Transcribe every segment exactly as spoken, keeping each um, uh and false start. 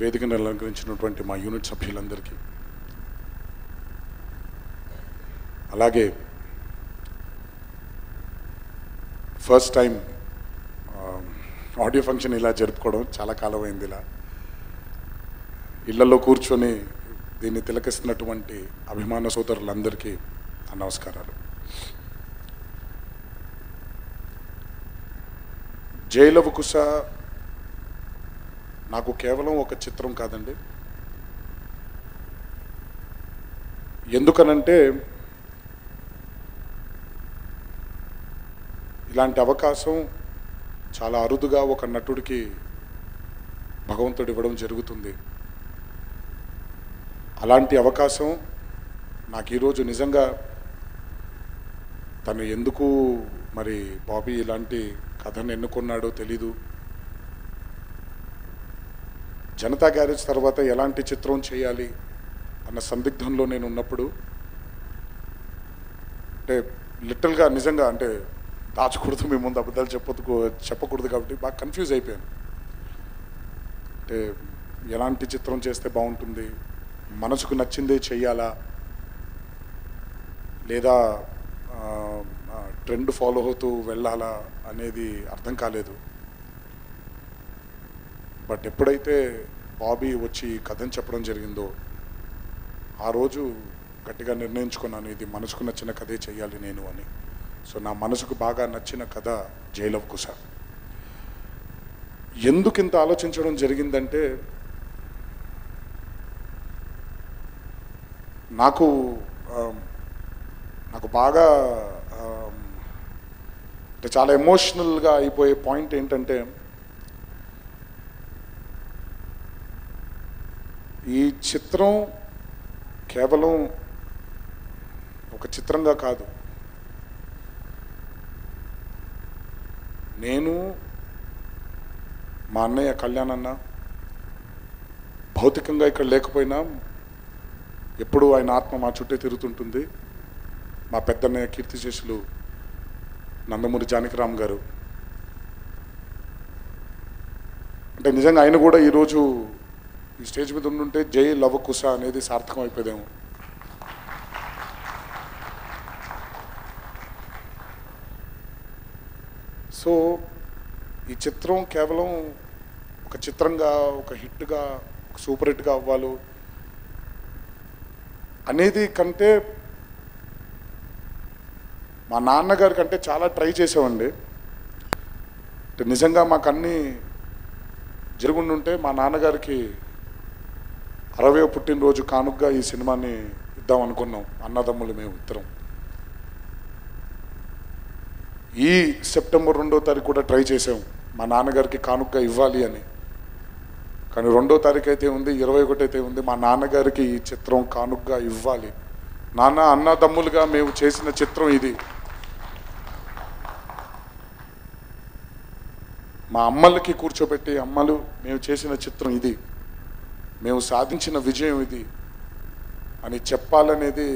వేదికను అలంకరించినటువంటి మా యూనిట్ సభ్యులందరికీ, అలాగే ఫస్ట్ టైం ఆడియో ఫంక్షన్ ఇలా జరుపుకోవడం, చాలా కాలం అయింది. ఇలా ఇళ్లలో కూర్చొని దీన్ని తిలకిస్తున్నటువంటి అభిమాన సోదరులందరికీ నమస్కారాలు. జై లవ కుశ నాకు కేవలం ఒక చిత్రం కాదండి. ఎందుకనంటే ఇలాంటి అవకాశం చాలా అరుదుగా ఒక నటుడికి భగవంతుడు ఇవ్వడం జరుగుతుంది. అలాంటి అవకాశం నాకు ఈరోజు నిజంగా తను ఎందుకు మరి బాబీ ఇలాంటి కథను ఎన్నుకున్నాడో తెలీదు. జనతా గ్యారేజ్ తర్వాత ఎలాంటి చిత్రం చేయాలి అన్న సందిగ్ధంలో నేను ఉన్నప్పుడు, అంటే లిటిల్గా నిజంగా అంటే దాచకూడదు, మీ ముందు అబద్ధాలు చెప్పదు చెప్పకూడదు కాబట్టి బాగా కన్ఫ్యూజ్ అయిపోయాను. అంటే ఎలాంటి చిత్రం చేస్తే బాగుంటుంది, మనసుకు నచ్చిందే చెయ్యాలా లేదా ట్రెండ్ ఫాలో అవుతూ వెళ్ళాలా అనేది అర్థం కాలేదు. బట్ ఎప్పుడైతే బాబీ వచ్చి కథను చెప్పడం జరిగిందో ఆ రోజు గట్టిగా నిర్ణయించుకున్నాను, ఇది మనసుకు నచ్చిన కథే చెయ్యాలి నేను అని. సో నా మనసుకు బాగా నచ్చిన కథ జై లవ కుశ. ఎందుకు ఇంత ఆలోచించడం జరిగిందంటే, నాకు నాకు బాగా అంటే చాలా ఎమోషనల్గా అయిపోయే పాయింట్ ఏంటంటే, ఈ చిత్రం కేవలం ఒక చిత్రంగా కాదు, నేను మా అన్నయ్య కళ్యాణ్ అన్న భౌతికంగా ఇక్కడ లేకపోయినా ఎప్పుడూ ఆయన ఆత్మ మా చుట్టే తిరుగుతుంటుంది. మా పెద్దన్నయ్య కీర్తిశేషులు నందమూరి జానకిరామ్ గారు, అంటే నిజంగా ఆయన కూడా ఈరోజు ఈ స్టేజ్ మీద ఉండుంటే జై లవ కుశ అనేది సార్థకం అయిపోయేదేమో. సో ఈ చిత్రం కేవలం ఒక చిత్రంగా, ఒక హిట్గా, ఒక సూపర్ హిట్గా అవ్వాలి అనేది కంటే, మా నాన్నగారి కంటే చాలా ట్రై చేసామండి. అంటే నిజంగా మాకు అన్నీ జరుగుండుంటే మా నాన్నగారికి అరవై పుట్టినరోజు కానుకగా ఈ సినిమాని ఇద్దాం అనుకున్నాం అన్నదమ్ములు మేము ఇద్దరం. ఈ సెప్టెంబర్ రెండో తారీఖు కూడా ట్రై చేసాము మా నాన్నగారికి కానుకగా ఇవ్వాలి అని. కానీ రెండో తారీఖు అయితే ఉంది, ఇరవై ఒకటి అయితే ఉంది, మా నాన్నగారికి ఈ చిత్రం కానుకగా ఇవ్వాలి. నాన్న అన్నదమ్ములుగా మేము చేసిన చిత్రం ఇది. మా అమ్మలకి కూర్చోబెట్టి అమ్మలు మేము చేసిన చిత్రం ఇది, మేము సాధించిన విజయం ఇది అని చెప్పాలనేది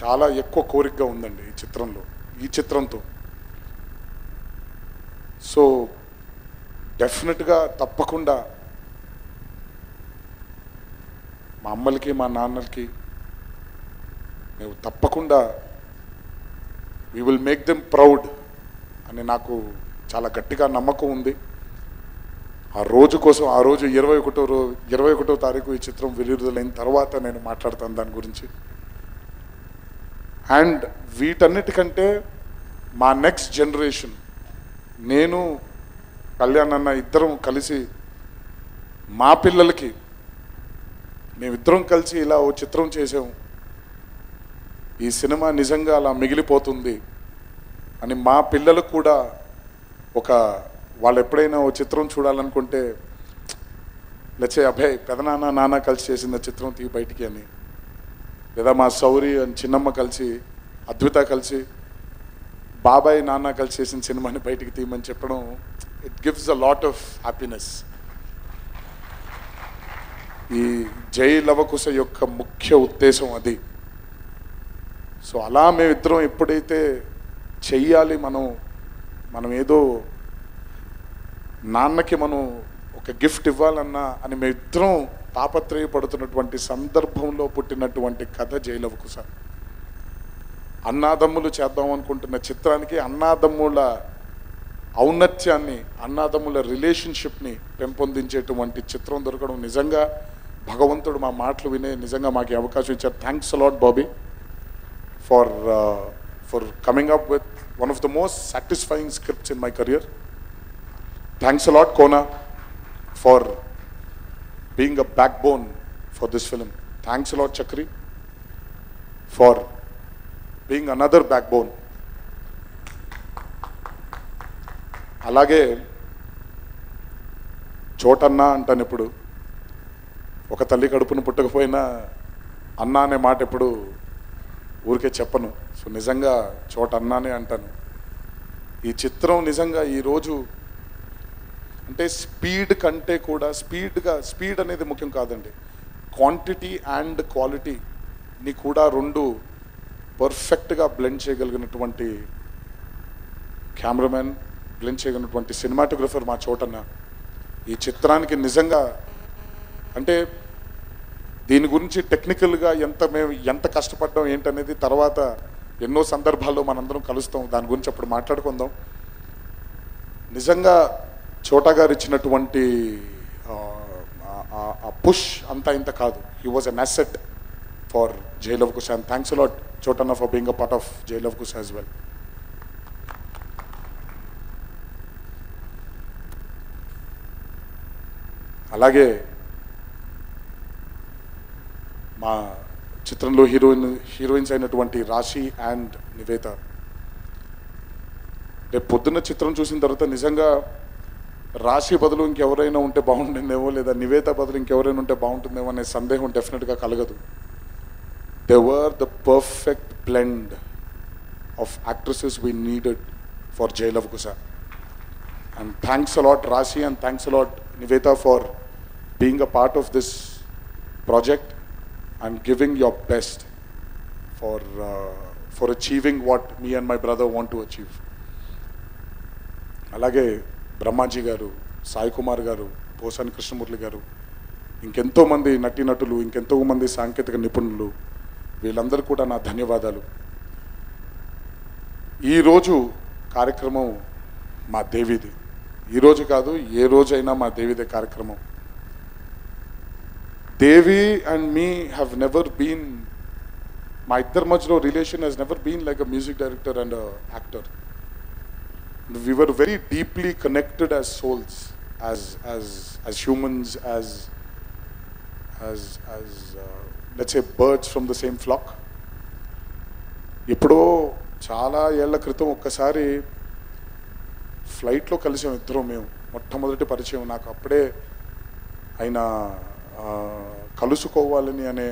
చాలా ఎక్కువ కోరికగా ఉందండి ఈ చిత్రంలో, ఈ చిత్రంతో. సో డెఫినెట్గా తప్పకుండా మా అమ్మలకి మా నాన్నలకి మేము తప్పకుండా we will make them proud అని నాకు చాలా గట్టిగా నమ్మకం ఉంది. ఆ రోజు కోసం, ఆ రోజు ఇరవై ఒకటో రోజు ఇరవై ఒకటో తారీఖు ఈ చిత్రం విడుదలైన తర్వాత నేను మాట్లాడతాను దాని గురించి. అండ్ వీటన్నిటికంటే మా నెక్స్ట్ జనరేషన్, నేను కళ్యాణ్ అన్న ఇద్దరం కలిసి మా పిల్లలకి, మేమిద్దరం కలిసి ఇలా ఓ చిత్రం చేసాము, ఈ సినిమా నిజంగా అలా మిగిలిపోతుంది అని మా పిల్లలకు కూడా ఒక, వాళ్ళు ఎప్పుడైనా ఓ చిత్రం చూడాలనుకుంటే లేచే అభయ్ పెదనాన్న నాన్న కలిసి చేసిన చిత్రం తీ బయటికి అని, లేదా మా సౌరి అని చిన్నమ్మ కలిసి, అద్విత కలిసి బాబాయ్ నాన్న కలిసి చేసిన సినిమాని బయటికి తీయమని చెప్పడం, it gives a lot of happiness. ఈ జై లవ కుశ యొక్క ముఖ్య ఉద్దేశం అది. సో అలా మేమిద్దరం ఎప్పుడైతే చెయ్యాలి, మనం మనం ఏదో నాన్నకి మనం ఒక గిఫ్ట్ ఇవ్వాలన్నా అని మేమిద్దరం తాపత్రయపడుతున్నటువంటి సందర్భంలో పుట్టినటువంటి కథ జై లవ కుశ. అన్నాదమ్ములు చేద్దాం అనుకుంటున్న చిత్రానికి అన్నాదమ్ముల ఔన్నత్యాన్ని, అన్నాదమ్ముల రిలేషన్షిప్ని పెంపొందించేటువంటి చిత్రం దొరకడం నిజంగా భగవంతుడు మా మాటలు వినే నిజంగా మాకు అవకాశం ఇచ్చారు. Thanks a lot Bobby for for coming up with one of the most satisfying scripts in my career. Thanks a lot Kona for being a backbone for this film. Thanks a lot Chakri for being another backbone. Alage chotanna antane eppudu oka talli kadupunu puttakapoyina anna ane maata eppudu urike cheppanu. So nijanga chotanna ane antanu. Ee chitram nijanga ee roju అంటే speed కంటే కూడా స్పీడ్గా speed అనేది ముఖ్యం కాదండి, quantity and క్వాలిటీని కూడా రెండు పర్ఫెక్ట్గా బ్లెండ్ చేయగలిగినటువంటి కెమెరామెన్, బ్లెండ్ చేయగలిగినటువంటి సినిమాటోగ్రఫర్ మా చోటన్న. ఈ చిత్రానికి నిజంగా అంటే దీని గురించి టెక్నికల్గా ఎంత మేము ఎంత కష్టపడ్డాం ఏంటనేది తర్వాత ఎన్నో సందర్భాల్లో మనందరం కలుస్తాం, దాని గురించి అప్పుడు మాట్లాడుకుందాం. నిజంగా చోటా గారు ఇచ్చినటువంటి ఆ పుష్ అంతా ఇంత కాదు. He was an asset for Jai Lava Kusa. And thanks a lot చోటన్న for being a part of Jai Lava Kusha as well. అలాగే మా చిత్రంలో హీరోయిన్ హీరోయిన్స్ అయినటువంటి రాశి అండ్ నివేత. రేపు పొద్దున్న చిత్రం చూసిన తర్వాత నిజంగా రాశి బదులు ఇంకెవరైనా ఉంటే బాగుంటుందేమో, లేదా నివేత బదులు ఇంకెవరైనా ఉంటే బాగుంటుందేమో అనే సందేహం డెఫినెట్గా కలగదు. They were the perfect blend of actresses we needed for Jai Lava Kusa. And thanks a lot Raashi and thanks a lot Nivetha for being a part of this project and giving your best for for achieving what me and my brother want to achieve. అలాగే బ్రహ్మాజీ గారు, సాయి కుమార్ గారు, భోసన్ కృష్ణమూర్లి గారు, ఇంకెంతోమంది నటీ నటులు, ఇంకెంతో మంది సాంకేతిక నిపుణులు, వీళ్ళందరూ కూడా నా ధన్యవాదాలు. ఈరోజు కార్యక్రమం మా దేవిది. ఈరోజు కాదు, ఏ రోజైనా మా దేవిదే కార్యక్రమం. Devi and me have never been, మా ఇద్దరి మధ్యలో relation has never been like a music director and actor. We were very deeply connected as souls, as as as humans, as as as uh, let's say birds from the same flock. ఎప్పుడో చాలా ఏళ్ల క్రితం ఒక్కసారి ఫ్లైట్లో కలిసాం ఇద్దరం. మేము మొట్టమొదటి పరిచయం. నాకు అప్పుడే ఆయన కలుసుకోవాలని అనే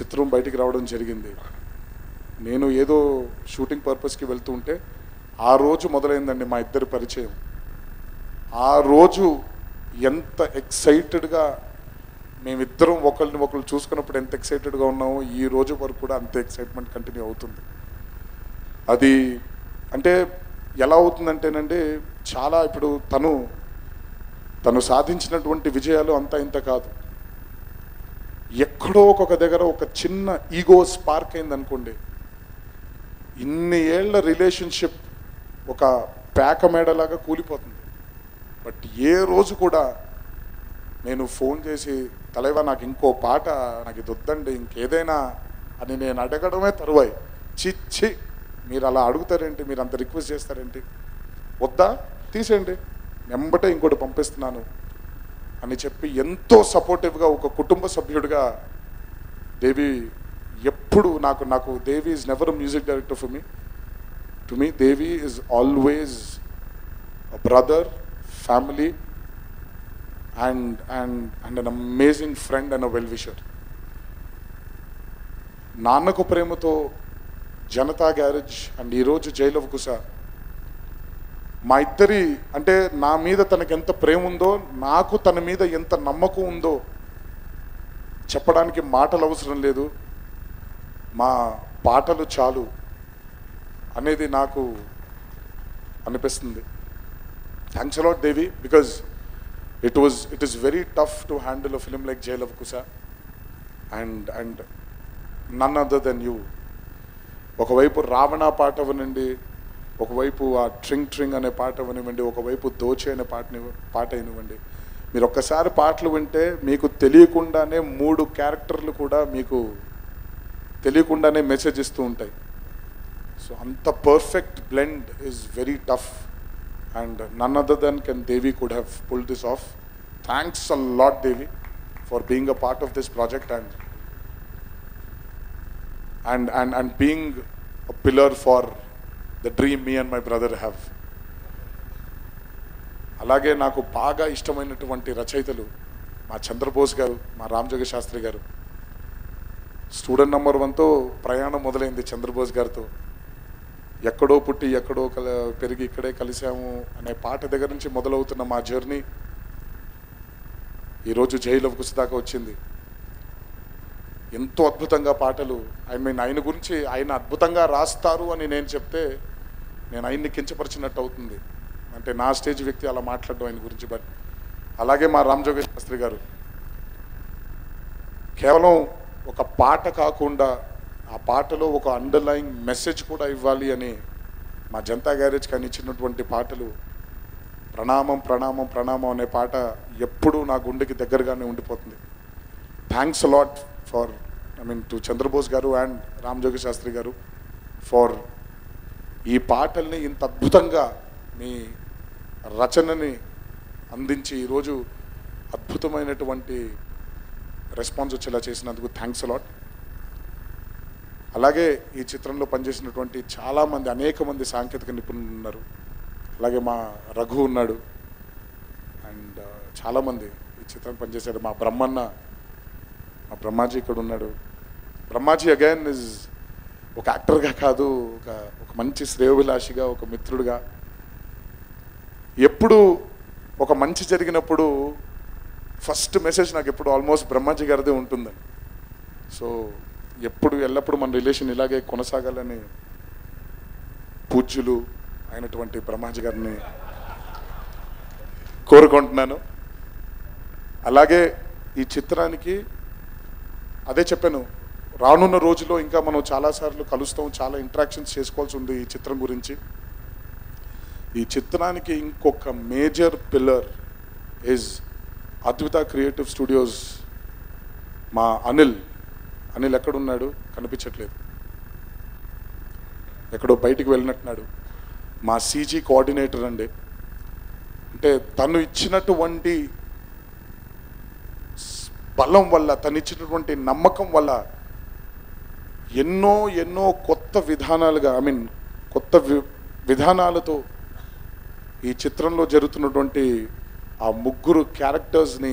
చిత్రం బయటికి రావడం జరిగింది. నేను ఏదో షూటింగ్ పర్పస్కి వెళ్తూ ఉంటే ఆ రోజు మొదలైందండి మా ఇద్దరి పరిచయం. ఆ రోజు ఎంత ఎక్సైటెడ్గా మేమిద్దరం ఒకరిని ఒకరు చూసుకున్నప్పుడు ఎంత ఎక్సైటెడ్గా ఉన్నామో ఈ రోజు వరకు కూడా అంతే ఎక్సైట్మెంట్ కంటిన్యూ అవుతుంది. అది అంటే ఎలా అవుతుందంటేనండి, చాలా ఇప్పుడు తను తను సాధించినటువంటి విజయాలు అంతా ఇంత కాదు. ఎక్కడో ఒక్కొక్క దగ్గర ఒక చిన్న ఈగో స్పార్క్ అయిందనుకోండి, ఇన్ని ఏళ్ల రిలేషన్షిప్ ఒక పేక మేడలాగా కూలిపోతుంది. బట్ ఏ రోజు కూడా నేను ఫోన్ చేసి తలైవా నాకు ఇంకో పాట, నాకు ఇది వద్దండి ఇంకేదైనా అని నేను అడగడమే తరువాయి. చిచ్చి మీరు అలా అడుగుతారేంటి, మీరు అంత రిక్వెస్ట్ చేస్తారేంటి, వద్దా తీసేయండి వెంబటే ఇంకోటి పంపిస్తున్నాను అని చెప్పి ఎంతో సపోర్టివ్గా ఒక కుటుంబ సభ్యుడిగా దేవి ఎప్పుడు నాకు నాకు Devi is never a music director for me. To me, Devi is always a brother, family, and and and an amazing friend and a well-wisher. Nannaku premato, Janata Garage and ee roju Jai Lava Kusa. మా ఇద్దరి అంటే నా మీద తనకి ఎంత ప్రేమ ఉందో, నాకు తన మీద ఎంత నమ్మకం ఉందో చెప్పడానికి మాటలు అవసరం లేదు. మా పాటలు చాలు అనేది నాకు అనిపిస్తుంది. Thanks a lot Devi, because It was it is very tough to handle a film like Jai Lava Kusa, and and none other than you. Okavaipu Ravana part avaninandi, okavaipu a tring tring ane part avanivandi, okavaipu doche ane part part ayinovandi. మీరు ఒక్కసారి పాటలు వింటే మీకు తెలియకుండానే మూడు క్యారెక్టర్లు కూడా మీకు తెలియకుండానే మెసేజ్ ఇస్తూ ఉంటాయి. సో అంత perfect blend is very tough and none other than can Devi could have pull this off. Thanks a lot Devi for being a part of this project and and and and being a pillar for the dream me and my brother have. అలాగే నాకు బాగా ఇష్టమైనటువంటి రచయితలు మా చంద్రబోస్ గారు, మా రామజోగయ్య శాస్త్రి గారు. Student number వన్తో ప్రయాణం మొదలైంది చంద్రబోస్ గారితో. ఎక్కడో పుట్టి ఎక్కడో కల పెరిగి ఇక్కడే కలిసాము అనే పాట దగ్గర నుంచి మొదలవుతున్న మా జర్నీ ఈరోజు జై లవ కుశ దాకా వచ్చింది. ఎంతో అద్భుతంగా పాటలు, ఐ మీన్ ఆయన గురించి ఆయన అద్భుతంగా రాస్తారు అని నేను చెప్తే నేను ఆయన్ని కించపరిచినట్టు అవుతుంది. అంటే నా స్టేజ్ వ్యక్తి అలా మాట్లాడడం ఆయన గురించి. బట్ అలాగే మా రామజోగయ్య శాస్త్రి గారు కేవలం ఒక పాట కాకుండా ఆ పాటలో ఒక అండర్లైయింగ్ మెసేజ్ కూడా ఇవ్వాలి అని మా జనతా గ్యారేజ్ కానీ ఇచ్చినటువంటి పాటలు. ప్రణామం ప్రణామం ప్రణామం అనే పాట ఎప్పుడూ నా గుండెకి దగ్గరగానే ఉండిపోతుంది. Thanks a lot for I mean to Chandrabose గారు అండ్ రామజోగయ్య శాస్త్రి గారు ఫర్ ఈ పాటల్ని ఇంత అద్భుతంగా మీ రచనని అందించి ఈరోజు అద్భుతమైనటువంటి రెస్పాన్స్ వచ్చేలా చేసినందుకు థ్యాంక్స్ అలాట్. అలాగే ఈ చిత్రంలో పనిచేసినటువంటి చాలామంది, అనేక మంది సాంకేతిక నిపుణులు ఉన్నారు. అలాగే మా రఘు ఉన్నాడు అండ్ చాలామంది ఈ చిత్రం పనిచేశారు. మా బ్రహ్మన్న, మా బ్రహ్మాజీ ఇక్కడ ఉన్నాడు. బ్రహ్మాజీ అగైన్ ఇస్ ఒక యాక్టర్గా కాదు, ఒక ఒక మంచి శ్రేయోభిలాషిగా, ఒక మిత్రుడిగా. ఎప్పుడు ఒక మంచి జరిగినప్పుడు ఫస్ట్ మెసేజ్ నాకు ఎప్పుడు ఆల్మోస్ట్ బ్రహ్మాజీ గారిదే ఉంటుందని. సో ఎప్పుడు ఎల్లప్పుడూ మన రిలేషన్ ఇలాగే కొనసాగాలని పూజ్యులు అయినటువంటి బ్రహ్మాజీ గారిని కోరుకుంటున్నాను. అలాగే ఈ చిత్రానికి అదే చెప్పాను, రానున్న రోజుల్లో ఇంకా మనం చాలాసార్లు కలుస్తాం, చాలా ఇంటరాక్షన్స్ చేసుకోవాల్సి ఉంది ఈ చిత్రం గురించి. ఈ చిత్రానికి ఇంకొక major pillar is Advitha creative studios. మా అనిల్, అనిల్ ఎక్కడున్నాడు? కనిపించట్లేదు, ఎక్కడో బయటికి వెళ్ళినట్టున్నాడు. మా సీజీ కోఆర్డినేటర్ అండి. అంటే తను ఇచ్చినటువంటి బలం వల్ల, తను ఇచ్చినటువంటి నమ్మకం వల్ల ఎన్నో ఎన్నో కొత్త విధానాలుగా, ఐ మీన్ కొత్త వి విధానాలతో ఈ చిత్రంలో జరుగుతున్నటువంటి ఆ ముగ్గురు క్యారెక్టర్స్ని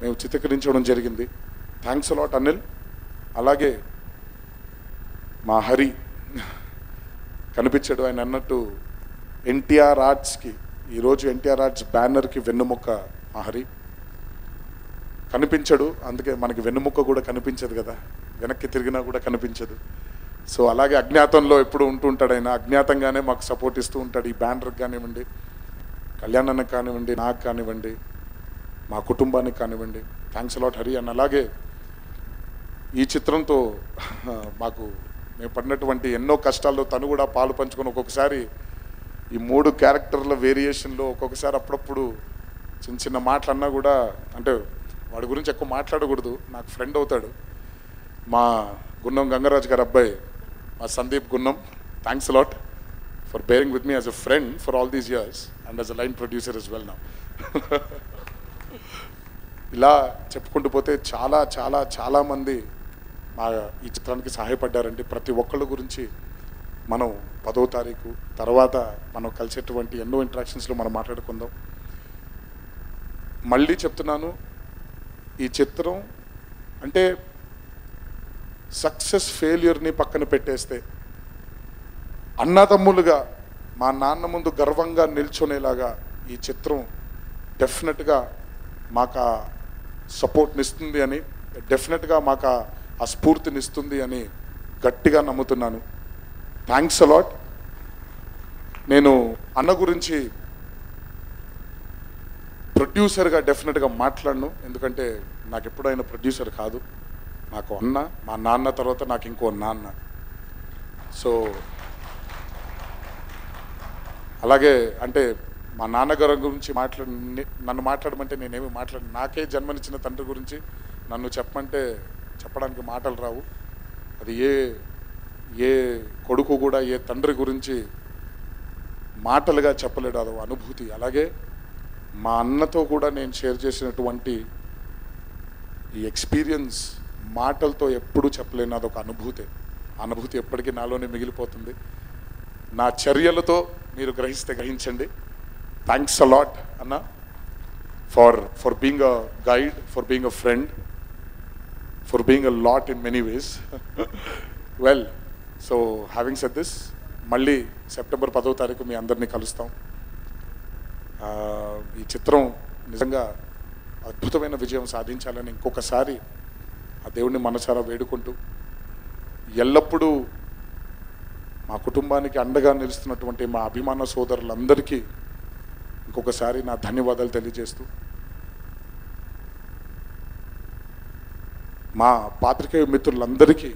మేము చిత్రీకరించడం జరిగింది. Thanks a lot Anil. అలాగే మా హరి కనిపించాడు. ఆయన అన్నట్టు ఎన్టీఆర్ ఆర్ట్స్కి, ఈరోజు ఎన్టీఆర్ ఆర్ట్స్ బ్యానర్కి వెన్నెముక్క మా హరి. కనిపించాడు, అందుకే మనకి వెన్నెముక్క కూడా కనిపించదు కదా, వెనక్కి తిరిగినా కూడా కనిపించదు. సో అలాగే అజ్ఞాతంలో ఎప్పుడు ఉంటూ ఉంటాడు ఆయన, అజ్ఞాతంగానే మాకు సపోర్ట్ ఇస్తూ ఉంటాడు. ఈ బ్యానర్కి కానివ్వండి, కళ్యాణానికి కానివ్వండి, నాకు కానివ్వండి, మా కుటుంబానికి కానివ్వండి. Thanks a lot Hari. అండ్ అలాగే ఈ చిత్రంతో మాకు మేము పడినటువంటి ఎన్నో కష్టాల్లో తను కూడా పాలు పంచుకొని, ఒక్కొక్కసారి ఈ మూడు క్యారెక్టర్ల వేరియేషన్లో ఒక్కొక్కసారి అప్పుడప్పుడు చిన్న చిన్న మాటలు అన్నా కూడా, అంటే వాడి గురించి ఎక్కువ మాట్లాడకూడదు, నాకు ఫ్రెండ్ అవుతాడు. మా గున్నం గంగరాజు గారు అబ్బాయి, మా Sandeep Gunnam. Thanks a lot for bearing with me as a friend for all these years and as a line producer as well now. ఇలా చెప్పుకుంటూ పోతే చాలా చాలా చాలామంది మా ఈ చిత్రానికి సహాయపడ్డారండి. ప్రతి ఒక్కళ్ళ గురించి మనం పదో తారీఖు తర్వాత మనం కలిసేటువంటి ఎన్నో ఇంటరాక్షన్స్లో మనం మాట్లాడుకుందాం. మళ్ళీ చెప్తున్నాను, ఈ చిత్రం అంటే సక్సెస్ ఫెయిల్యూర్ని పక్కన పెట్టేస్తే అన్నదమ్ములుగా మా నాన్న ముందు గర్వంగా నిల్చునేలాగా ఈ చిత్రం డెఫినెట్గా మాకు సపోర్ట్నిస్తుంది అని, డెఫినెట్గా మాకు ఆ స్ఫూర్తినిస్తుంది అని గట్టిగా నమ్ముతున్నాను. Thanks a lot. నేను అన్న గురించి ప్రొడ్యూసర్గా డెఫినెట్గా మాట్లాడను, ఎందుకంటే నాకు ఎప్పుడైనా ప్రొడ్యూసర్ కాదు, నాకు అన్న, మా నాన్న తర్వాత నాకు ఇంకో నాన్న. సో అలాగే అంటే మా నాన్నగారి గురించి మాట్లాడి నన్ను మాట్లాడమంటే నేనేమి మాట్లాడి, నాకే జన్మనిచ్చిన తండ్రి గురించి నన్ను చెప్పమంటే చెప్పడానికి మాటలు రావు. అది ఏ ఏ కొడుకు కూడా ఏ తండ్రి గురించి మాటలుగా చెప్పలేడు, అదో అనుభూతి. అలాగే మా అన్నతో కూడా నేను షేర్ చేసినటువంటి ఈ ఎక్స్పీరియన్స్ మాటలతో ఎప్పుడూ చెప్పలేను, అదొక అనుభూతి. అనుభూతి ఎప్పటికీ నాలోనే మిగిలిపోతుంది. నా చర్యలతో మీరు గ్రహిస్తే గ్రహించండి. థ్యాంక్స్ అ లాట్ అన్న for for being a guide, for being a friend, for being a lot in many ways. Well, so having said this, మళ్ళీ సెప్టెంబర్ పదవ తారీఖు మీ అందరినీ కలుస్తాం. ఈ చిత్రం నిజంగా అద్భుతమైన విజయం సాధించాలని ఇంకొకసారి ఆ దేవుడిని మనసారా వేడుకుంటూ, ఎల్లప్పుడూ మా కుటుంబానికి అండగా నిలుస్తున్నటువంటి మా అభిమాన సోదరులందరికీ ఇంకొకసారి నా ధన్యవాదాలు తెలియజేస్తూ, మా పాత్రికేయ మిత్రులందరికీ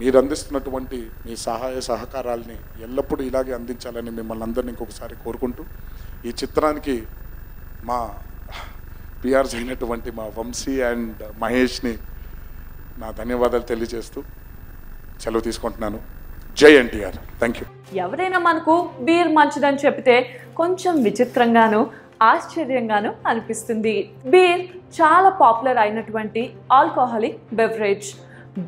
మీరు అందిస్తున్నటువంటి మీ సహాయ సహకారాలని ఎల్లప్పుడూ ఇలాగే అందించాలని మిమ్మల్ని అందరినీ ఇంకొకసారి కోరుకుంటూ, ఈ చిత్రానికి మా పిఆర్స్ అయినటువంటి మా వంశీ అండ్ మహేష్ని నా ధన్యవాదాలు తెలియజేస్తూ సెలవు తీసుకుంటున్నాను. జై ఎన్టీఆర్. Thank you. ఎవరైనా మనకు బీర్ మంచిదని చెప్తే కొంచెం విచిత్రంగాను ఆశ్చర్యంగాను అనిపిస్తుంది. బీర్ చాలా పాపులర్ అయినటువంటి ఆల్కహాలిక్ బెవరేజ్.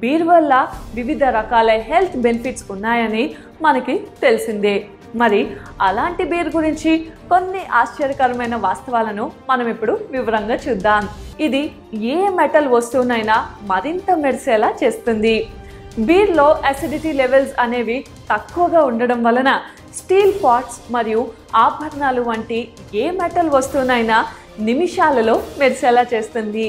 బీర్ వల్ల వివిధ రకాల హెల్త్ బెనిఫిట్స్ ఉన్నాయని మనకి తెలిసిందే. మరి అలాంటి బీర్ గురించి కొన్ని ఆశ్చర్యకరమైన వాస్తవాలను మనం ఇప్పుడు వివరంగా చూద్దాం. ఇది ఏ మెటల్ వస్తువునైనా మరింత మెరిసేలా చేస్తుంది. బీర్లో అసిడిటీ లెవెల్స్ అనేవి తక్కువగా ఉండడం వలన స్టీల్ పాట్స్ మరియు ఆభరణాలు వంటి ఏ మెటల్ వస్తువునైనా నిమిషాలలో మెరిసేలా చేస్తుంది.